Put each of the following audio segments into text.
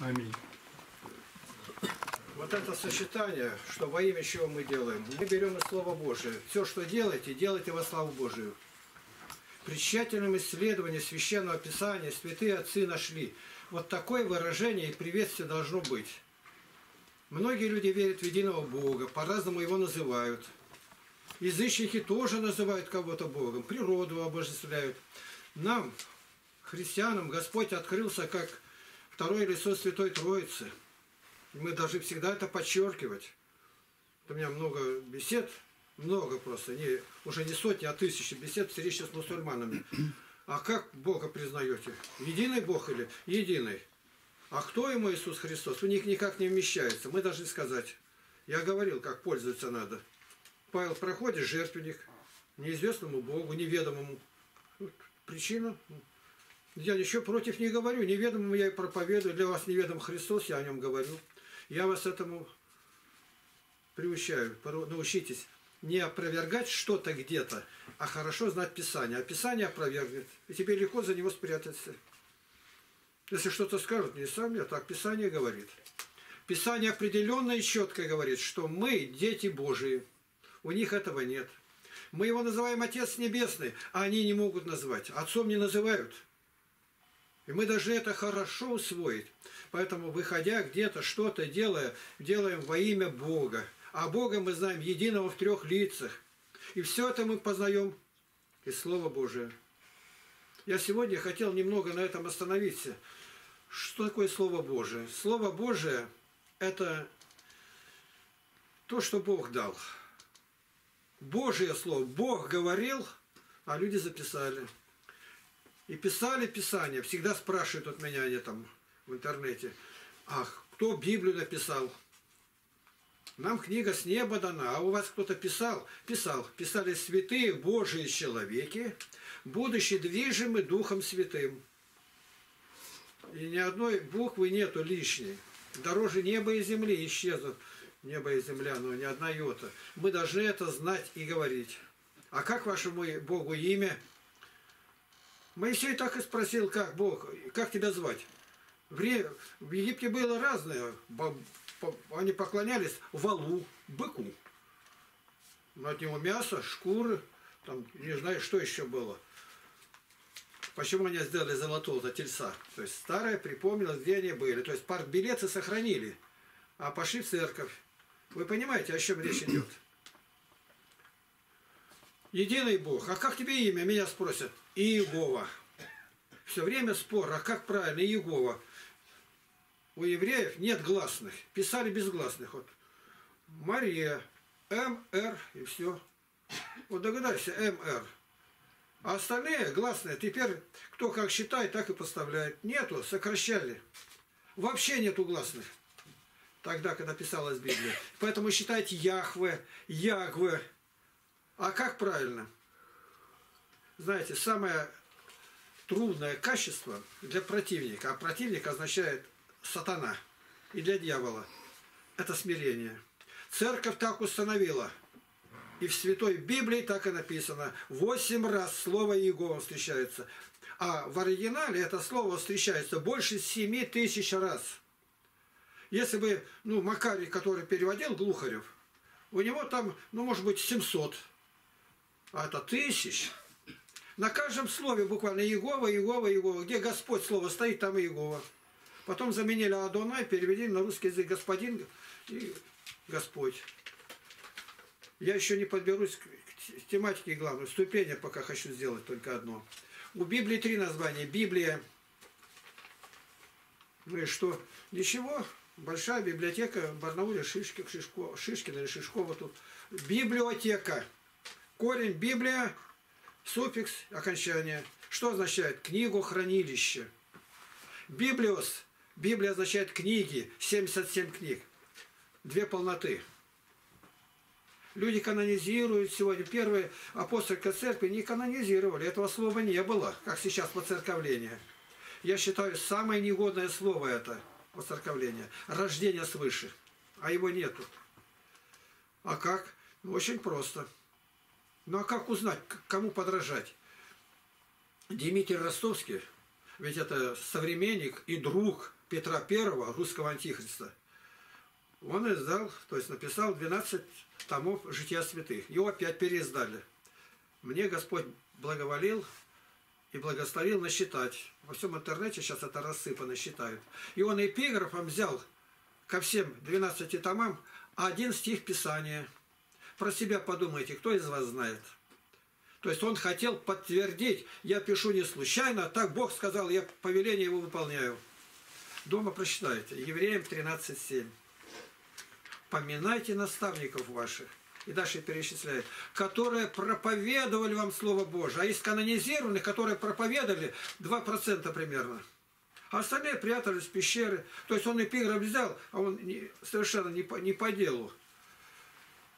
Аминь. Вот это сочетание, что во имя чего мы делаем. Мы берем из Слова Божие. Все, что делаете, делайте во славу Божию. При тщательном исследовании Священного Писания святые отцы нашли. Вот такое выражение и приветствие должно быть. Многие люди верят в единого Бога, по-разному его называют. Язычники тоже называют кого-то Богом, природу обожествляют. Нам, христианам, Господь открылся как второе лицо Святой Троицы. И мы должны всегда это подчеркивать. У меня много бесед, много просто, уже не сотни, а тысячи бесед встречи с мусульманами. А как Бога признаете? Единый Бог или единый? А кто ему Иисус Христос? У них никак не вмещается. Мы должны сказать. Я говорил, как пользоваться надо. Павел проходит жертвенник неизвестному Богу, неведомому. Вот причина. Я ничего против не говорю. Неведомому я и проповедую. Для вас неведом Христос, я о нем говорю. Я вас этому приучаю. Научитесь не опровергать что-то где-то, а хорошо знать Писание. А Писание опровергнет. И тебе легко за него спрятаться. Если что-то скажут, не сам я, так Писание говорит. Писание определенно и четко говорит, что мы дети Божии. У них этого нет. Мы его называем Отец Небесный, а они не могут назвать. Отцом не называют. И мы даже это хорошо усвоить. Поэтому, выходя где-то, что-то делая, делаем во имя Бога. А Бога мы знаем единого в трех лицах. И все это мы познаем из Слова Божия. Я сегодня хотел немного на этом остановиться. Что такое Слово Божие? Слово Божие – это то, что Бог дал. Божие Слово. Бог говорил, а люди записали. И писали Писание. Всегда спрашивают от меня они там в интернете. Ах, кто Библию написал? Нам книга с неба дана, а у вас кто-то писал? Писал. Писали святые Божьи человеки, будучи движимы Духом Святым. И ни одной буквы нету лишней. Дороже неба и земли исчезнут. Небо и земля, но ни одна йота. Мы должны это знать и говорить. А как вашему Богу имя? Моисей так и спросил, как Бог, как тебя звать? В Египте было разное. Они поклонялись валу, быку. Но от него мясо, шкуры, там, не знаю, что еще было. Почему они сделали золотого тельца? То есть старое припомнилось, где они были. То есть партбилеты сохранили, а пошли в церковь. Вы понимаете, о чем речь идет? Единый Бог. А как тебе имя? Меня спросят. Иегова. Все время спор, а как правильно? Иегова. У евреев нет гласных. Писали безгласных. Вот. Мария, МР и все. Вот догадайся, МР. А остальные гласные теперь кто как считает, так и поставляет. Нету, сокращали. Вообще нету гласных. Тогда, когда писалась Библия. Поэтому считайте Яхве, Ягве. А как правильно? Знаете, самое трудное качество для противника, а противник означает сатана, и для дьявола это смирение. Церковь так установила, и в Святой Библии так и написано. 8 раз слово Иегова встречается, а в оригинале это слово встречается больше 7000 раз. Если бы, ну, Макарий, который переводил, Глухарев, у него там, ну, может быть, 700, а это 1000. На каждом слове буквально Иегова, Иегова, Иегова. Где Господь слово стоит, там и Иегова. Потом заменили Адонай, перевели на русский язык господин и Господь. Я еще не подберусь к тематике главной. Ступени пока хочу сделать только одно. У Библии 3 названия. Библия. Ну и что? Ничего. Большая библиотека в Барнауле, Шишкина или Шишкова тут. Библиотека. Корень Библия, суффикс, окончание. Что означает? Книгу, хранилище. Библиос. Библия означает книги, 77 книг, 2 полноты. Люди канонизируют сегодня. Первые апостольской церкви не канонизировали, этого слова не было, как сейчас воцерковление. Я считаю, самое негодное слово это воцерковление, рождение свыше, а его нету. А как? Ну, очень просто. Ну а как узнать, кому подражать? Димитрий Ростовский, ведь это современник и друг Петра Первого, русского антихриста, он издал, то есть написал 12 томов «Жития святых». Его опять переиздали. Мне Господь благоволил и благословил насчитать. Во всем интернете сейчас это рассыпано считают. И он эпиграфом взял ко всем 12 томам один стих Писания. Про себя подумайте, кто из вас знает. То есть он хотел подтвердить, я пишу не случайно, так Бог сказал, я повеление его выполняю. Дома прочитайте. Евреям 13:7. Поминайте наставников ваших. И дальше перечисляет. Которые проповедовали вам Слово Божие. А из канонизированных, которые проповедовали, 2% примерно. А остальные прятались в пещеры. То есть он эпиграф взял, а он совершенно не по делу.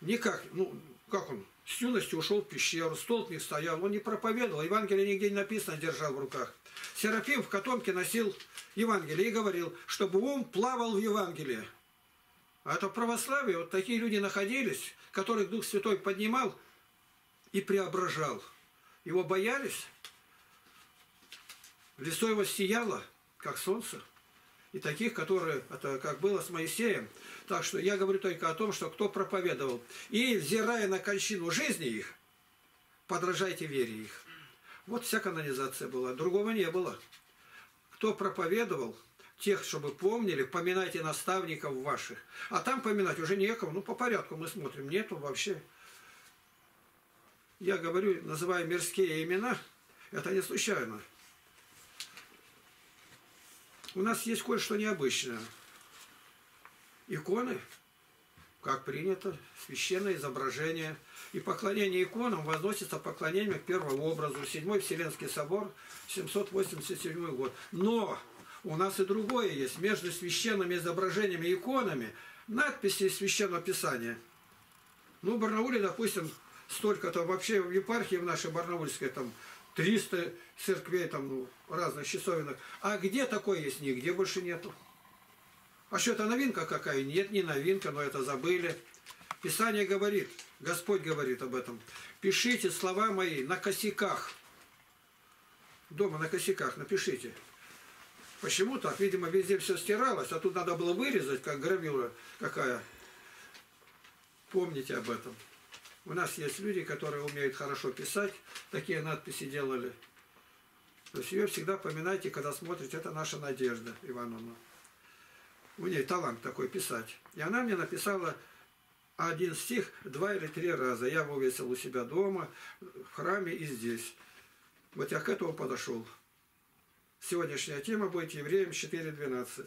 Никак. Ну, как он? С юностью ушел в пещеру, столб не стоял, он не проповедовал, Евангелие нигде не написано, держал в руках. Серафим в котомке носил Евангелие и говорил, чтобы ум плавал в Евангелие. А это православие, вот такие люди находились, которых Дух Святой поднимал и преображал. Его боялись, лицо его сияло, как солнце. И таких, которые, это как было с Моисеем. Так что я говорю только о том, что кто проповедовал. И, взирая на кончину жизни их, подражайте вере их. Вот вся канонизация была, другого не было. Кто проповедовал, тех, чтобы помнили, поминайте наставников ваших. А там поминать уже некому, ну по порядку мы смотрим, нету вообще. Я говорю, называю мирские имена, это не случайно. У нас есть кое-что необычное. Иконы, как принято, священное изображение. И поклонение иконам возносится поклонением к первому образу. Седьмой Вселенский собор, 787 год. Но у нас и другое есть. Между священными изображениями и иконами надписи из Священного Писания. Ну, в Барнауле, допустим, столько-то вообще в епархии в нашей барнаульской там 300 церквей, там, ну, разных часовенок. А где такое есть? Нигде больше нету. А что, это новинка какая? Нет, не новинка, но это забыли. Писание говорит, Господь говорит об этом. Пишите слова мои на косяках. Дома на косяках напишите. Почему так? Видимо, везде все стиралось, а тут надо было вырезать, как гравюра какая. Помните об этом. У нас есть люди, которые умеют хорошо писать, такие надписи делали. То есть ее всегда поминайте, когда смотрите, это наша Надежда Ивановна. У нее талант такой писать. И она мне написала один стих 2 или 3 раза. Я его весил у себя дома, в храме и здесь. Вот я к этому подошел. Сегодняшняя тема будет Евреям 4:12.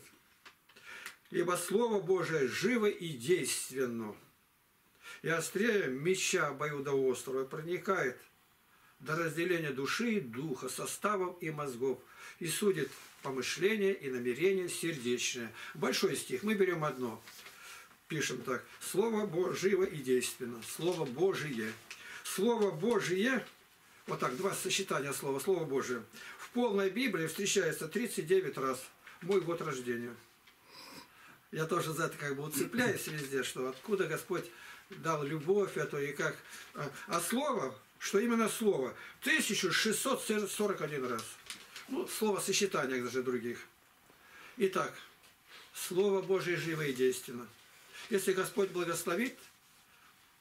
Ибо Слово Божие живо и действенно. И острее меча обоюдоострого проникает до разделения души и духа, составов и мозгов, и судит помышления и намерения сердечные. Большой стих, мы берем одно, пишем так. Слово Божие живо и действенно, Слово Божие. Слово Божие, вот так, два сочетания слова, Слово Божие. В полной Библии встречается 39 раз, мой год рождения. Я тоже за это как бы уцепляюсь везде, что откуда Господь дал любовь эту и как. А слово, что именно слово, 1641 раз. Ну, слово сочетания даже других. Итак, Слово Божие живо и действенно. Если Господь благословит,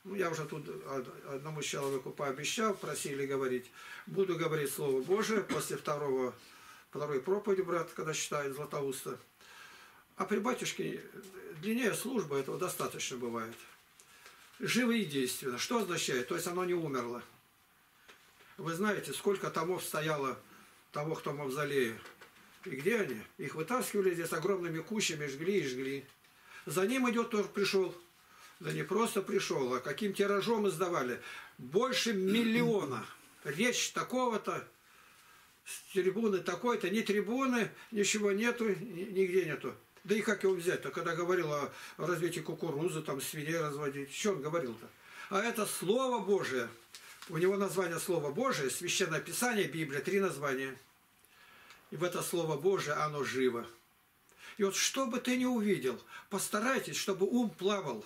ну, я уже тут одному человеку пообещал, просили говорить, буду говорить Слово Божие после второй проповеди, брат, когда читает Златоуста. А при батюшке длиннее службы, этого достаточно бывает. Живо и действенно. Что означает? То есть оно не умерло. Вы знаете, сколько томов стояло того, кто в мавзолее. И где они? Их вытаскивали здесь огромными кучами, жгли и жгли. За ним идет тот, пришел. Да не просто пришел, а каким тиражом издавали. Больше миллиона. Речь такого-то, с трибуны такой-то. Ни трибуны, ничего нету, нигде нету. Да и как его взять-то, когда говорил о развитии кукурузы, там свиней разводить, что он говорил-то? А это Слово Божие. У него название Слово Божие, Священное Писание, Библия, 3 названия. И в это Слово Божие оно живо. И вот что бы ты ни увидел, постарайтесь, чтобы ум плавал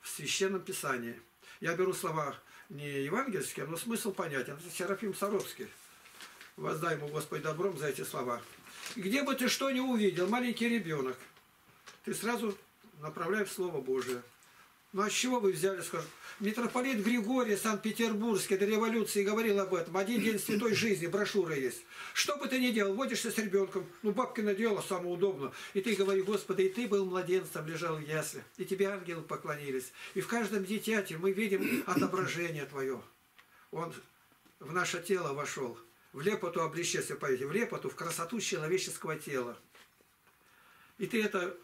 в Священном Писании. Я беру слова не евангельские, но смысл понятен. Это Серафим Саровский. Воздай ему, Господь, добром за эти слова. Где бы ты что ни увидел, маленький ребенок, ты сразу направляй в Слово Божие. Ну а с чего вы взяли, скажу? Митрополит Григорий Санкт-Петербургский до революции говорил об этом. Один день святой жизни, брошюра есть. Что бы ты ни делал, водишься с ребенком, ну бабкино дело, самое удобно. И ты говори, Господи, и ты был младенцем, лежал в ясле, и тебе ангелы поклонились. И в каждом дитяте мы видим отображение твое. Он в наше тело вошел. В лепоту облечься, если поете, в лепоту, в красоту человеческого тела. И ты это,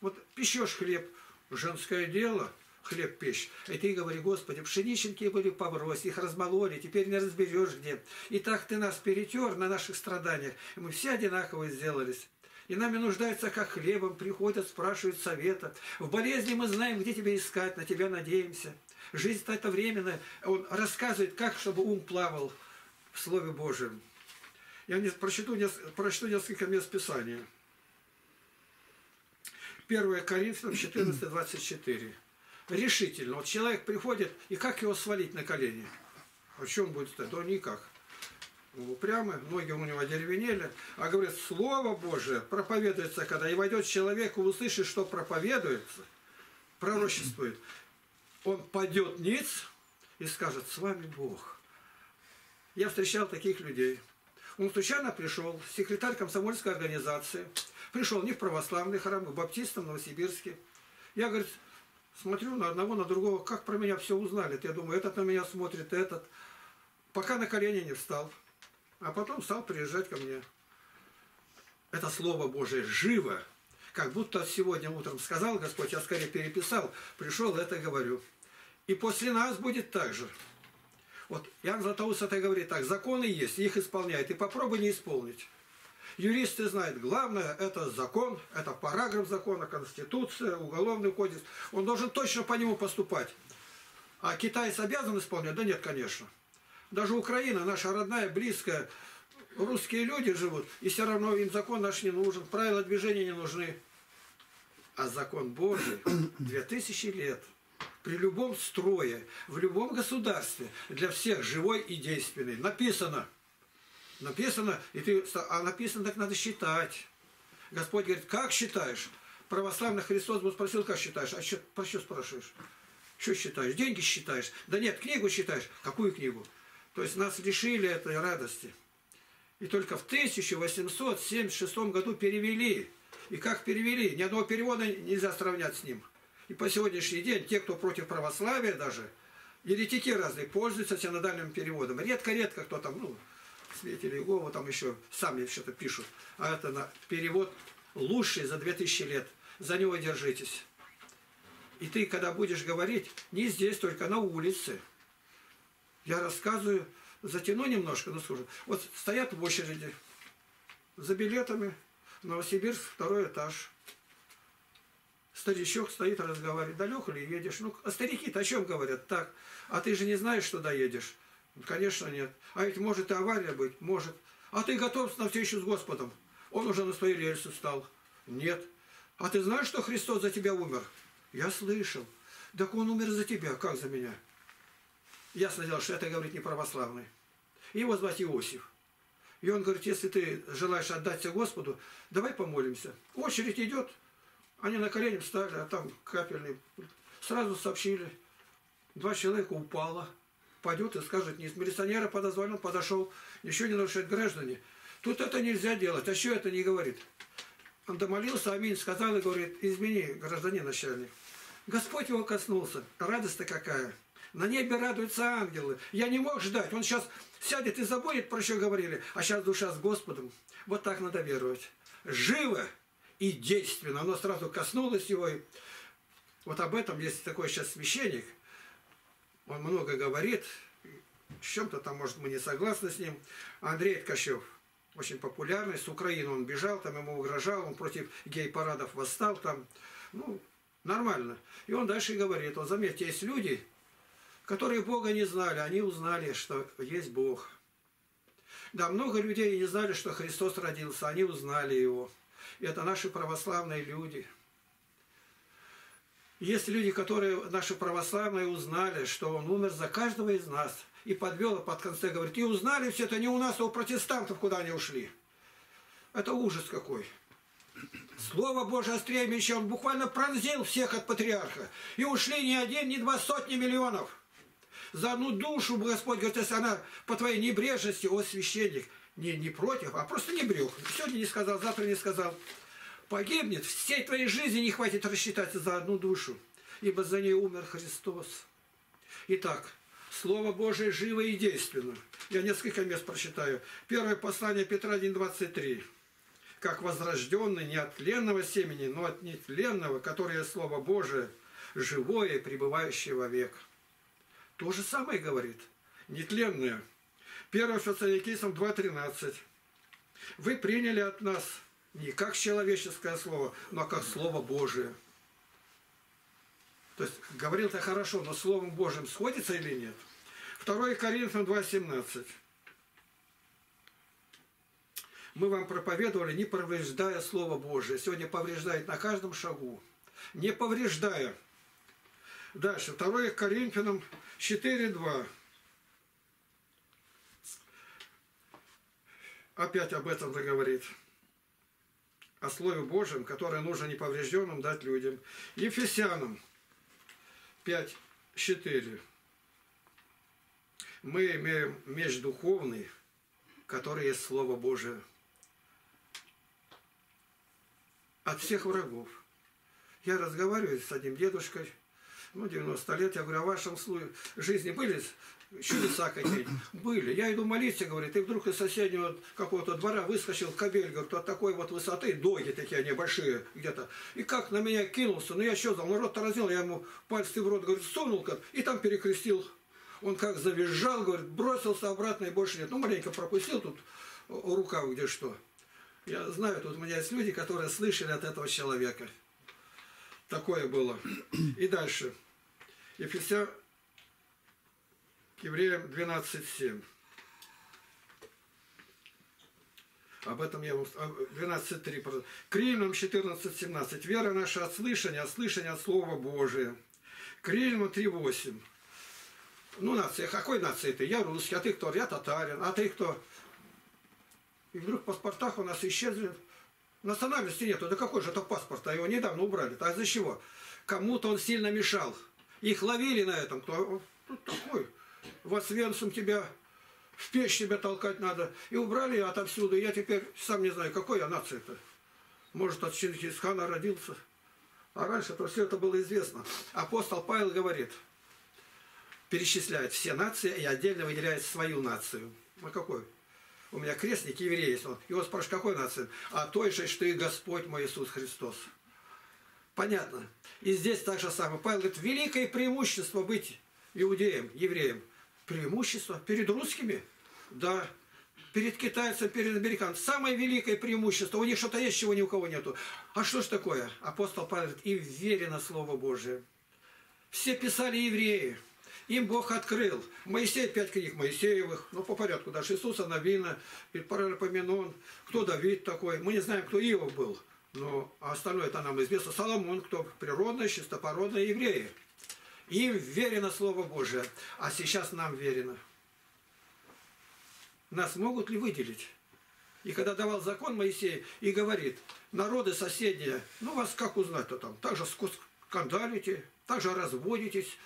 вот печешь хлеб, женское дело, хлеб печь. И ты говори, Господи, пшениченькие были побрось, их размололи, теперь не разберешь где. И так ты нас перетер на наших страданиях, и мы все одинаково сделались. И нами нуждаются как хлебом, приходят, спрашивают совета. В болезни мы знаем, где тебя искать, на тебя надеемся. Жизнь-то это временная. Он рассказывает, как, чтобы ум плавал в Слове Божьем. Я прочту несколько мест Писания. 1 Коринфянам 14:24. Решительно. Вот человек приходит, и как его свалить на колени? О чем будет это? Да никак. Упрямый, ноги у него деревенели. А говорит, Слово Божие проповедуется, когда и войдет человек и услышит, что проповедуется, пророчествует. Он падет ниц и скажет, с вами Бог. Я встречал таких людей. Он случайно пришел, секретарь комсомольской организации. Пришел не в православный храм, а в баптистом в Новосибирске. Я, говорит, смотрю на одного, на другого, как про меня все узнали. Я думаю, этот на меня смотрит, этот. Пока на колени не встал. А потом стал приезжать ко мне. Это Слово Божие живо. Как будто сегодня утром сказал Господь, я скорее переписал, пришел, это говорю. И после нас будет так же. Вот Иоанн Златоуст это говорит так, законы есть, их исполняет, и попробуй не исполнить. Юристы знают, главное это закон, это параграф закона, конституция, уголовный кодекс. Он должен точно по нему поступать. А китайцы обязаны исполнять? Да нет, конечно. Даже Украина, наша родная, близкая, русские люди живут, и все равно им закон наш не нужен, правила движения не нужны. А закон Божий 2000 лет. При любом строе, в любом государстве, для всех живой и действенный. Написано. Написано, и ты, а написано так надо считать. Господь говорит, как считаешь? Православный Христос бы спросил, как считаешь? А что, про что спрашиваешь? Что считаешь? Деньги считаешь? Да нет, книгу считаешь. Какую книгу? То есть нас лишили этой радости. И только в 1876 году перевели. И как перевели? Ни одного перевода нельзя сравнять с ним. И по сегодняшний день те, кто против православия даже, еретики разные, пользуются синодальным переводом. Редко-редко кто там, ну, святитель Иегова, там еще сами что-то пишут. А это на перевод лучший за 2000 лет. За него держитесь. И ты, когда будешь говорить, не здесь, только на улице. Я рассказываю, затяну немножко, но слушаю. Вот стоят в очереди за билетами, Новосибирск, 2-й этаж. Старичок стоит, разговаривает, далеко ли едешь? Ну, а старики-то о чем говорят? Так, а ты же не знаешь, что доедешь? Ну, конечно, нет. А ведь может и авария быть? Может. А ты готов на встречу с Господом? Он уже на свои рельсы встал. Нет. А ты знаешь, что Христос за тебя умер? Я слышал. Так он умер за тебя, как за меня? Ясно дело, что это говорит не православный. Его звать Иосиф. И он говорит, если ты желаешь отдаться Господу, давай помолимся. Очередь идет. Они на колени встали, а там капельный. Сразу сообщили. 2 человека упало. Пойдет и скажет, не из милиционера подозвали, он подошел. Еще не нарушает граждане. Тут это нельзя делать. А что это не говорит? Он домолился, аминь, сказал и говорит, измени, гражданин начальник. Господь его коснулся. Радость-то какая. На небе радуются ангелы. Я не мог ждать. Он сейчас сядет и забудет, про что говорили. А сейчас душа с Господом. Вот так надо веровать. Живо! И действенно, оно сразу коснулось его. И вот об этом есть такой сейчас священник, он много говорит, с чем-то там, может, мы не согласны с ним. Андрей Ткащев, очень популярный, с Украины он бежал, там ему угрожал, он против гей-парадов восстал, там, ну, нормально. И он дальше говорит, вот заметьте, есть люди, которые Бога не знали, они узнали, что есть Бог. Да, много людей не знали, что Христос родился, они узнали Его. Это наши православные люди. Есть люди, которые наши православные узнали, что он умер за каждого из нас. И подвел под конце, говорит, и узнали все это не у нас, а у протестантов, куда они ушли. Это ужас какой. Слово Божие острее меча, он буквально пронзил всех от патриарха. И ушли не один, не два, сотни миллионов. За одну душу, Господь говорит, если она по твоей небрежности, о священник, не против, а просто не брюх. Сегодня не сказал, завтра не сказал. Погибнет, всей твоей жизни не хватит рассчитаться за одну душу, ибо за ней умер Христос. Итак, Слово Божие живо и действенно. Я несколько мест прочитаю. Первое послание Петра 1:23. Как возрожденный не от тленного семени, но от нетленного, которое Слово Божие, живое и пребывающее вовек. То же самое говорит. Нетленное. 1 Фессалоникийцам 2:13. Вы приняли от нас не как человеческое слово, но как Слово Божие. То есть говорил-то хорошо, но Словом Божьим сходится или нет? 2 Коринфянам 2:17. Мы вам проповедовали, не повреждая Слово Божие. Сегодня повреждает на каждом шагу. Не повреждая. Дальше. 2 Коринфянам 4:2. Опять об этом заговорит. О Слове Божьем, которое нужно неповрежденным дать людям. Ефесянам 5:4. Мы имеем меч духовный, который есть Слово Божие. От всех врагов. Я разговариваю с одним дедушкой, ну, 90 лет, я говорю, а в вашем жизни были чудеса какие-нибудь? Были. Я иду молиться, говорит, и вдруг из соседнего какого-то двора выскочил кабель, говорит, от такой вот высоты, доги такие они большие где-то. И как на меня кинулся, ну я что знал, ну рот-то разил, я ему пальцы в рот, говорит, сунул как, и там перекрестил. Он как завизжал, говорит, бросился обратно и больше нет. Ну маленько пропустил тут рукав где что. Я знаю, тут у меня есть люди, которые слышали от этого человека. Такое было. И дальше. Ефесян к Евреям 12:7. Об этом я вам... 12:3. К Римлянам 14:17. Вера наша от слышания, от Слова Божия. К Римлянам 3:8. Ну, нация, какой нации ты? Я русский, а ты кто? Я татарин, а ты кто? И вдруг в паспортах у нас исчезли. Национальности нету. Да какой же это паспорт? А его недавно убрали. А из-за чего? Кому-то он сильно мешал. Их ловили на этом. Кто такой? В Освенцим тебя, в печь тебя толкать надо. И убрали отовсюду. Я теперь сам не знаю, какой я нация-то. Может, от Чингисхана родился. А раньше-то все это было известно. Апостол Павел говорит, перечисляет все нации и отдельно выделяет свою нацию. А какой? У меня крестник еврей есть. Его спрашивают, какой нации? А той же, что и Господь мой Иисус Христос. Понятно. И здесь так же самое. Павел говорит, великое преимущество быть иудеем, евреем. Преимущество перед русскими? Да. Перед китайцем, перед американцем. Самое великое преимущество. У них что-то есть, чего ни у кого нету. А что ж такое? Апостол Павел говорит, и верено Слово Божие. Все писали евреи. Им Бог открыл. Моисей, 5 книг Моисеевых, ну по порядку, даже Иисуса, Навина, Паралипоменон, кто Давид такой, мы не знаем, кто Иов был, но остальное это нам известно. Соломон, кто природные, чистопородные евреи. Им верено Слово Божие, а сейчас нам верено. Нас могут ли выделить? И когда давал закон Моисей и говорит, народы соседние, ну вас как узнать-то там, так же скандалите, так же разводитесь.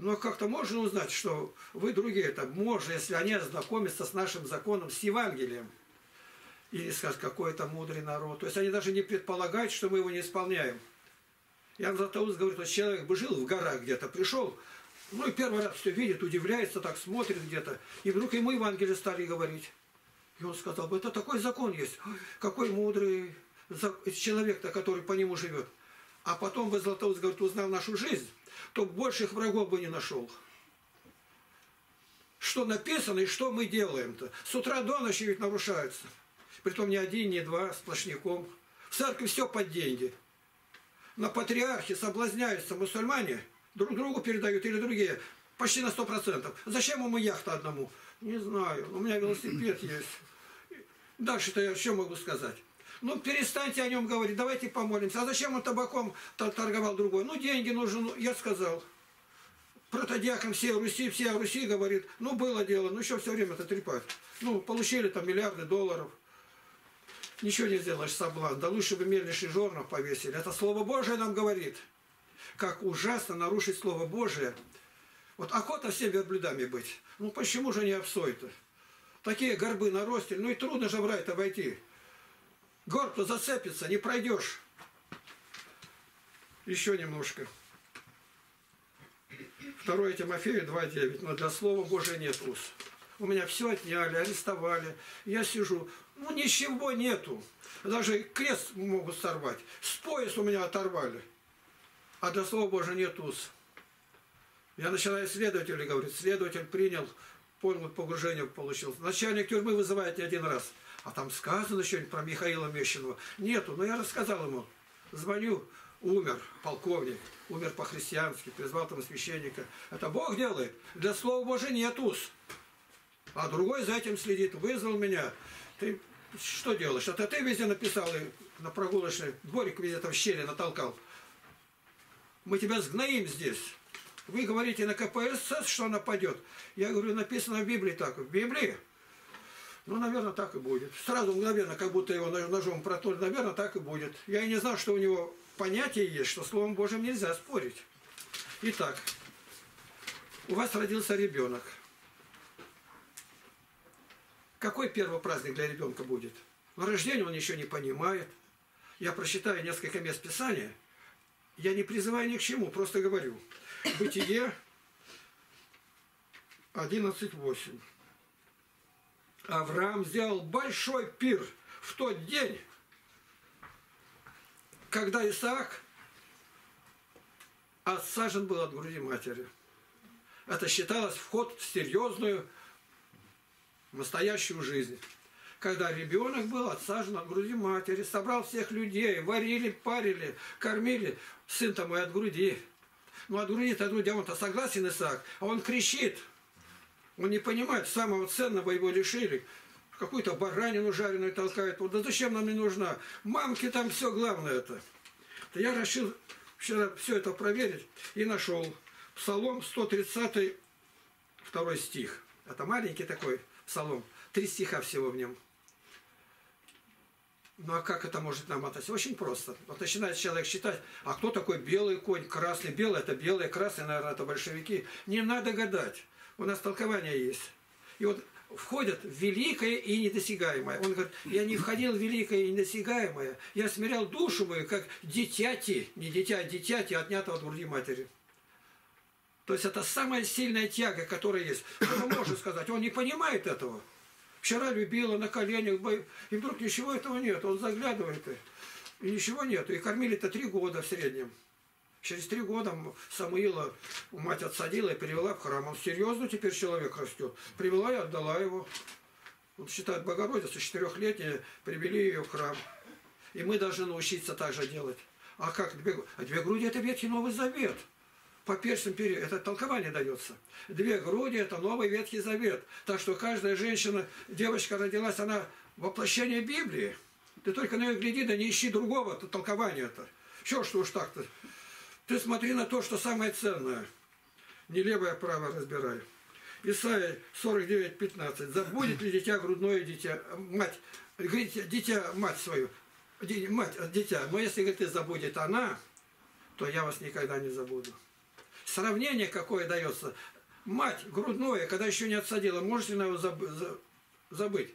Но как-то можно узнать, что вы другие, это можно, если они ознакомятся с нашим законом, с Евангелием. И скажут, какой это мудрый народ. То есть они даже не предполагают, что мы его не исполняем. Иоанн Златоуст говорит, что человек бы жил в горах где-то, пришел, ну и первый раз все видит, удивляется, так смотрит где-то. И вдруг ему Евангелие стали говорить. И он сказал, это такой закон есть, какой мудрый человек-то, который по нему живет. А потом бы Златоуст, говорит, узнал нашу жизнь, то больших врагов бы не нашел. Что написано и что мы делаем-то? С утра до ночи ведь нарушается. Притом не один, не два, сплошняком. В церкви все под деньги. На патриархе соблазняются мусульмане, друг другу передают или другие, почти на 100%. Зачем ему яхта одному? Не знаю, у меня велосипед есть. Дальше-то я что могу сказать? Ну, перестаньте о нем говорить, давайте помолимся. А зачем он табаком торговал другой? Ну, деньги нужны, я сказал. Протодиакон всей Руси говорит, ну, было дело, ну, еще все время-то трепать. Ну, получили там миллиарды долларов. Ничего не сделаешь, соблазн. Да лучше бы мельничный жорнов повесили. Это Слово Божие нам говорит. Как ужасно нарушить Слово Божие. Вот охота всем верблюдами быть. Ну, почему же не обсой-то? Такие горбы наростили. Ну, и трудно же в рай-то войти. Горб-то зацепится, не пройдешь. Еще немножко. 2 Тимофею 2:9. Но для Слова Божия нет уз. У меня все отняли, арестовали. Я сижу. Ну, ничего нету. Даже крест могут сорвать. С пояса у меня оторвали. А для Слова Божия нет уз. Я начинаю следователя говорить. Следователь принял, понял, погружение получил. Начальник тюрьмы вызывает не один раз. А там сказано что-нибудь про Михаила Мещенова? Нету. Но я рассказал ему. Звоню. Умер полковник. Умер по-христиански. Призвал там священника. Это Бог делает. Для Слова Божия нет уз. А другой за этим следит. Вызвал меня. Ты что делаешь? Это ты везде написал и на прогулочный дворик везде там в щели натолкал. Мы тебя сгноим здесь. Вы говорите на КПСС, что нападет. Я говорю, написано в Библии так. В Библии? Ну, наверное, так и будет. Сразу, мгновенно, как будто его ножом протолкнули. Наверное, так и будет. Я и не знал, что у него понятие есть, что Словом Божьим нельзя спорить. Итак, у вас родился ребенок. Какой первый праздник для ребенка будет? На рождение он еще не понимает. Я прочитаю несколько мест Писания. Я не призываю ни к чему, просто говорю. Бытие 11:8. Авраам сделал большой пир в тот день, когда Исаак отсажен был от груди матери. Это считалось вход в серьезную, настоящую жизнь. Когда ребенок был отсажен от груди матери, собрал всех людей, варили, парили, кормили. Сын-то мой от груди. Ну, от груди, а он-то согласен, Исаак, а он кричит. Он не понимает, самого ценного его лишили. Какую-то баранину жареную толкают. Вот, да зачем нам не нужна? Мамки там все главное-то. Я решил вчера все это проверить и нашел. Псалом 130, 2 стих. Это маленький такой псалом. 3 стиха всего в нем. Ну а как это может нам относиться? Очень просто. Вот начинает человек считать, а кто такой белый конь, красный? Белый — это белые, красный, наверное, это большевики. Не надо гадать. У нас толкование есть. И вот входят в великое и недосягаемое. Он говорит, я не входил в великое и недосягаемое. Я смирял душу мою, как дитяти, не дитя, а дитяти, отнятого от груди матери. То есть это самая сильная тяга, которая есть. Он может сказать, он не понимает этого. Вчера любила, на коленях, и вдруг ничего этого нет. Он заглядывает, и ничего нет. И кормили-то 3 года в среднем. Через 3 года Самуила мать отсадила и перевела в храм. Он серьезно теперь человек растет. Привела и отдала его. Он считает Богородицу, 4-летняя, привели ее в храм. И мы должны научиться так же делать. А как? А 2 груди – это Ветхий Новый Завет. По перстям перья. Это толкование дается. 2 груди – это Новый Ветхий Завет. Так что каждая женщина, девочка родилась, она воплощение Библии. Ты только на нее гляди, да не ищи другого толкования-то. Чего ж ты уж так-то? Ты смотри на то, что самое ценное. Не левое право разбирай. Исайя 49:15. Забудет ли дитя грудное дитя, мать, говорит, дитя мать свою, мать, дитя. Но если, говорит, ты забудет она, то я вас никогда не забуду. Сравнение какое дается. Мать грудное, когда еще не отсадила, можете на его забыть.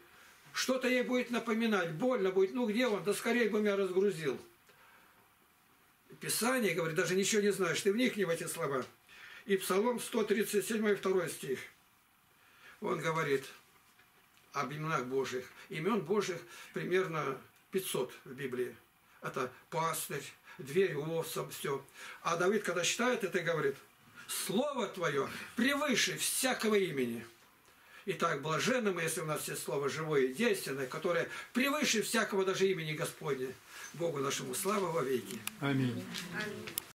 Что-то ей будет напоминать, больно будет. Ну где он? Да скорее бы меня разгрузил. Писание, говорит, даже ничего не знаешь, ты вникни в эти слова. И Псалом 137, 2 стих. Он говорит об именах Божьих. Имен Божьих примерно 500 в Библии. Это пастырь, дверь овцам, все. А Давид, когда считает это, говорит, слово твое превыше всякого имени. Итак, блаженны мы, если у нас есть слово живое и действенное, которое превыше всякого даже имени Господня. Богу нашему слава во веки. Аминь. Аминь.